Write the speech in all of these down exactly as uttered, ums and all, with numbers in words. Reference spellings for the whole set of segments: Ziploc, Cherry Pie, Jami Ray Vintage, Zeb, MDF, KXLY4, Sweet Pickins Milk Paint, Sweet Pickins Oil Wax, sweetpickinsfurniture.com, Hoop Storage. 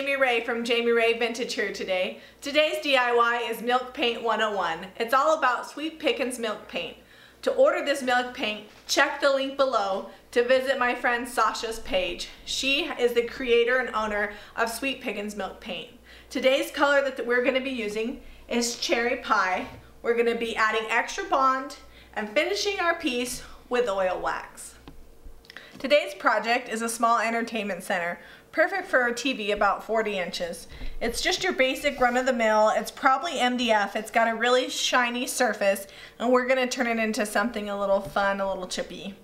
Jami Ray from Jami Ray Vintage here today. Today's D I Y is Milk Paint one oh one. It's all about Sweet Pickins Milk Paint. To order this milk paint, check the link below to visit my friend Sasha's page. She is the creator and owner of Sweet Pickins Milk Paint. Today's color that we're going to be using is Cherry Pie. We're going to be adding extra bond and finishing our piece with oil wax. Today's project is a small entertainment center, perfect for a T V about forty inches. It's just your basic run-of-the-mill. It's probably M D F. It's got a really shiny surface, and we're gonna turn it into something a little fun, a little chippy.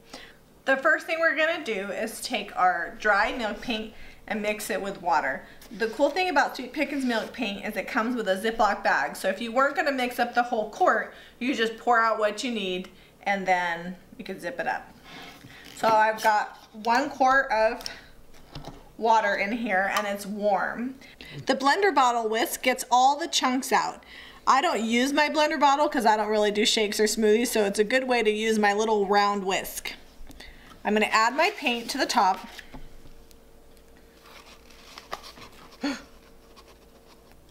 The first thing we're gonna do is take our dry milk paint and mix it with water. The cool thing about Sweet Pickins Milk Paint is it comes with a Ziploc bag, so if you weren't gonna mix up the whole quart, you just pour out what you need, and then you can zip it up. So I've got one quart of water in here and it's warm. The blender bottle whisk gets all the chunks out. I don't use my blender bottle because I don't really do shakes or smoothies, so it's a good way to use my little round whisk. I'm gonna add my paint to the top.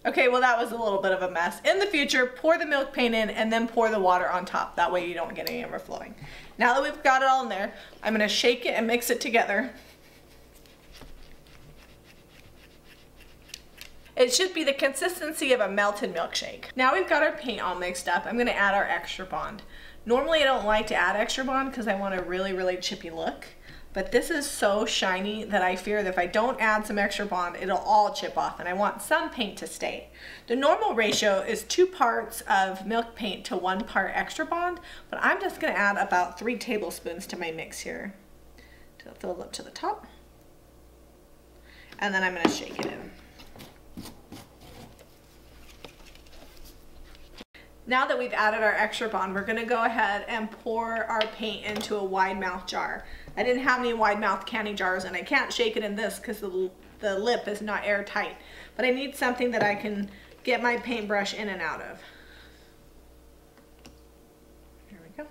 Okay, well that was a little bit of a mess. In the future, pour the milk paint in and then pour the water on top. That way you don't get any overflowing. Now that we've got it all in there, I'm gonna shake it and mix it together. It should be the consistency of a melted milkshake. Now we've got our paint all mixed up, I'm gonna add our extra bond. Normally I don't like to add extra bond because I want a really, really chippy look. But this is so shiny that I fear that if I don't add some extra bond, it'll all chip off, and I want some paint to stay. The normal ratio is two parts of milk paint to one part extra bond, but I'm just gonna add about three tablespoons to my mix here to fill it up to the top. And then I'm gonna shake it in. Now that we've added our extra bond, we're gonna go ahead and pour our paint into a wide mouth jar. I didn't have any wide mouth canning jars and I can't shake it in this because the, the lip is not airtight. But I need something that I can get my paintbrush in and out of. Here we go.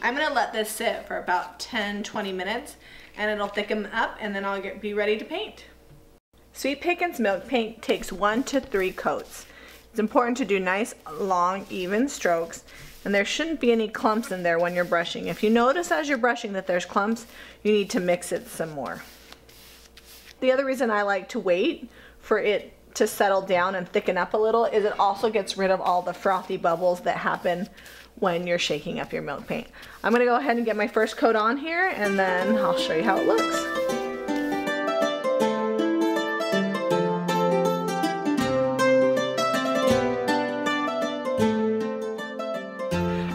I'm gonna let this sit for about ten, twenty minutes and it'll thicken up and then I'll get, be ready to paint. Sweet Pickins Milk Paint takes one to three coats. It's important to do nice, long, even strokes, and there shouldn't be any clumps in there when you're brushing. If you notice as you're brushing that there's clumps, you need to mix it some more. The other reason I like to wait for it to settle down and thicken up a little is it also gets rid of all the frothy bubbles that happen when you're shaking up your milk paint. I'm gonna go ahead and get my first coat on here, and then I'll show you how it looks.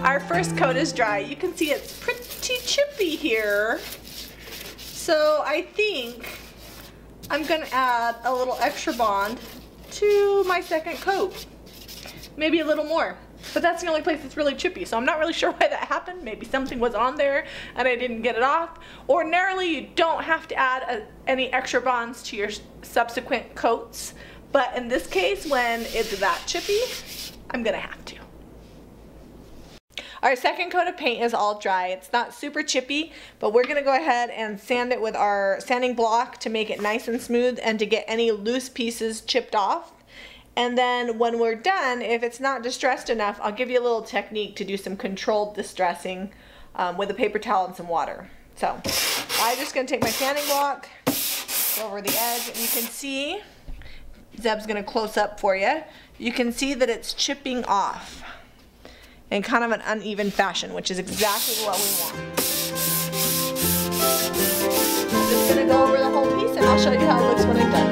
Our first coat is dry. You can see it's pretty chippy here. So I think I'm gonna add a little extra bond to my second coat. Maybe a little more, but that's the only place that's really chippy. So I'm not really sure why that happened. Maybe something was on there and I didn't get it off. Ordinarily, you don't have to add a, any extra bonds to your subsequent coats. But in this case, when it's that chippy, I'm gonna have to. Our second coat of paint is all dry. It's not super chippy, but we're gonna go ahead and sand it with our sanding block to make it nice and smooth and to get any loose pieces chipped off. And then when we're done, if it's not distressed enough, I'll give you a little technique to do some controlled distressing um, with a paper towel and some water. So I'm just gonna take my sanding block, go over the edge, and you can see, Zeb's gonna close up for you, you can see that it's chipping off in kind of an uneven fashion, which is exactly what we want. I'm just gonna go over the whole piece and I'll show you how it looks when I'm done.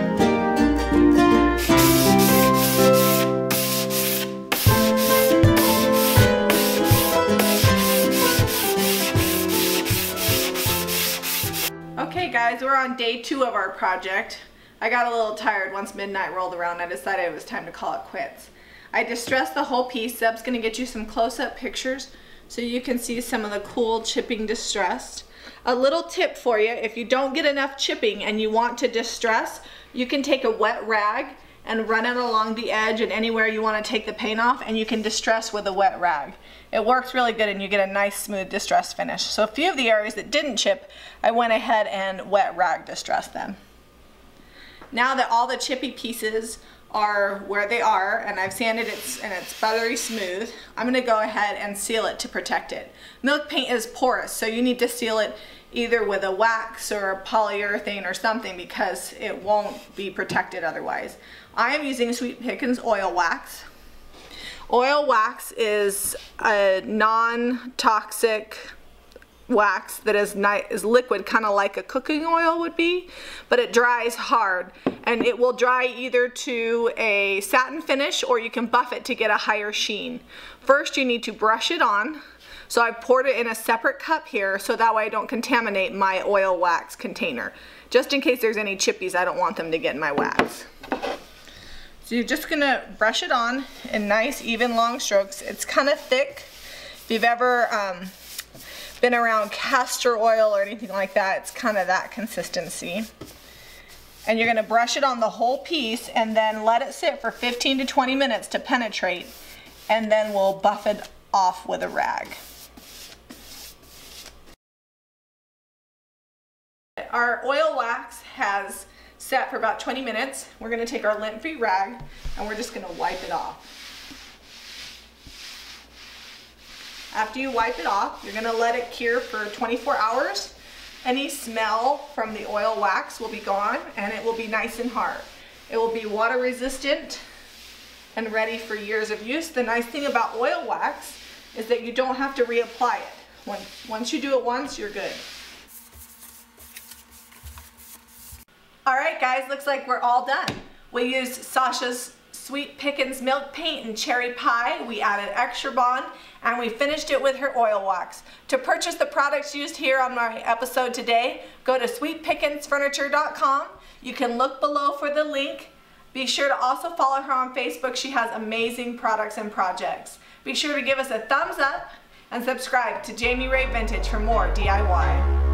Okay guys, we're on day two of our project. I got a little tired once midnight rolled around. I decided it was time to call it quits. I distressed the whole piece. Zeb's going to get you some close-up pictures so you can see some of the cool chipping distressed. A little tip for you, if you don't get enough chipping and you want to distress, you can take a wet rag and run it along the edge and anywhere you want to take the paint off, and you can distress with a wet rag. It works really good and you get a nice smooth distress finish. So a few of the areas that didn't chip, I went ahead and wet rag distressed them. Now that all the chippy pieces are where they are and I've sanded it and it's buttery smooth, I'm going to go ahead and seal it to protect it. Milk paint is porous, so you need to seal it either with a wax or a polyurethane or something because it won't be protected otherwise. I am using Sweet Pickins Oil Wax. Oil wax is a non-toxic wax that is, nice, is liquid, kind of like a cooking oil would be, but it dries hard, and it will dry either to a satin finish or you can buff it to get a higher sheen. First you need to brush it on, so I poured it in a separate cup here so that way I don't contaminate my oil wax container, just in case there's any chippies. I don't want them to get in my wax. So you're just going to brush it on in nice even long strokes. It's kind of thick. If you've ever um, been around castor oil or anything like that, it's kind of that consistency. And you're going to brush it on the whole piece and then let it sit for fifteen to twenty minutes to penetrate, and then we'll buff it off with a rag. Our oil wax has set for about twenty minutes. We're going to take our lint-free rag and we're just going to wipe it off. After you wipe it off, you're gonna let it cure for twenty-four hours. Any smell from the oil wax will be gone and it will be nice and hard. It will be water resistant and ready for years of use. The nice thing about oil wax is that you don't have to reapply it. Once you do it once, you're good. All right guys, looks like we're all done. We used Sasha's Sweet Pickins Milk Paint and Cherry Pie. We added extra bond and we finished it with her oil wax. To purchase the products used here on my episode today, go to sweet pickins furniture dot com. You can look below for the link. Be sure to also follow her on Facebook. She has amazing products and projects. Be sure to give us a thumbs up and subscribe to Jami Ray Vintage for more D I Y.